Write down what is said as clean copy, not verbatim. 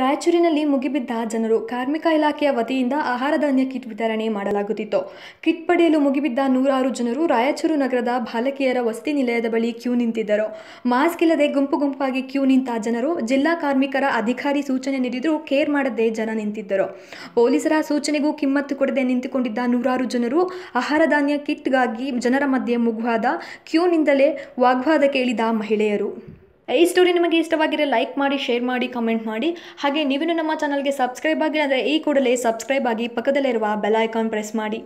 ರಾಯಚೂರಿನಲ್ಲಿ ಮುಗಿಬಿದ್ದ ಜನರು ಕಾರ್ಮಿಕ ಇಲಾಖೆಯ ವತಿಯಿಂದ ಆಹಾರ ಧಾನ್ಯ ಕಿಟ್ ವಿತರಣೆ ಮಾಡಲಾಗುತ್ತಿತ್ತು. ಕಿಟ್ ಪಡೆಯಲು ಮುಗಿಬಿದ್ದ ನೂರಾರು ಜನರು ರಾಯಚೂರು ನಗರದ ಬಾಲಕಿಯರ ವಸತಿ ನಿಲಯದ ಬಳಿ ಕ್ಯೂ ನಿಂತಿದ್ದರು. ಮಾಸ್ಕ್ ಇಲ್ಲದೆ ಗುಂಪು ಗುಂಪಾಗಿ ಕ್ಯೂ ನಿಂತ ಜನರು ಜಿಲ್ಲಾ ಕಾರ್ಮಿಕರ ಅಧಿಕಾರಿ ಸೂಚನೆ ನೀಡಿದರೂ ಕೇರ್ ಮಾಡದೆ ಜನ ನಿಂತಿದ್ದರು. ಪೊಲೀಸರ ಸೂಚನೆಗೂ ಕಿಮ್ಮತ್ತು ಕೊಡದೆ ನಿಂತುಕೊಂಡಿದ್ದ ನೂರಾರು ಜನರು ಆಹಾರ ಧಾನ್ಯ ಕಿಟ್ಗಾಗಿ ಜನರ ಮಧ್ಯೆ ಮುಗುವಾದ ಕ್ಯೂನಿಂದಲೇ ವಾಗ್ವಾದಕ್ಕೆ ಇಳಿದ ಮಹಿಳೆಯರು. ಈ ಸ್ಟೋರಿ ನಿಮಗೆ ಇಷ್ಟವಾಗಿರೋ ಲೈಕ್ ಮಾಡಿ, ಶೇರ್ ಮಾಡಿ, ಕಮೆಂಟ್ ಮಾಡಿ. ಹಾಗೆ ನೀವೇನು ನಮ್ಮ ಚಾನಲ್ಗೆ ಸಬ್ಸ್ಕ್ರೈಬ್ ಆಗಿಲ್ಲ ಅಂದರೆ ಈ ಕೂಡಲೇ ಸಬ್ಸ್ಕ್ರೈಬ್ ಆಗಿ ಪಕ್ಕದಲ್ಲಿರುವ ಬೆಲ್ ಐಕಾನ್ ಪ್ರೆಸ್ ಮಾಡಿ.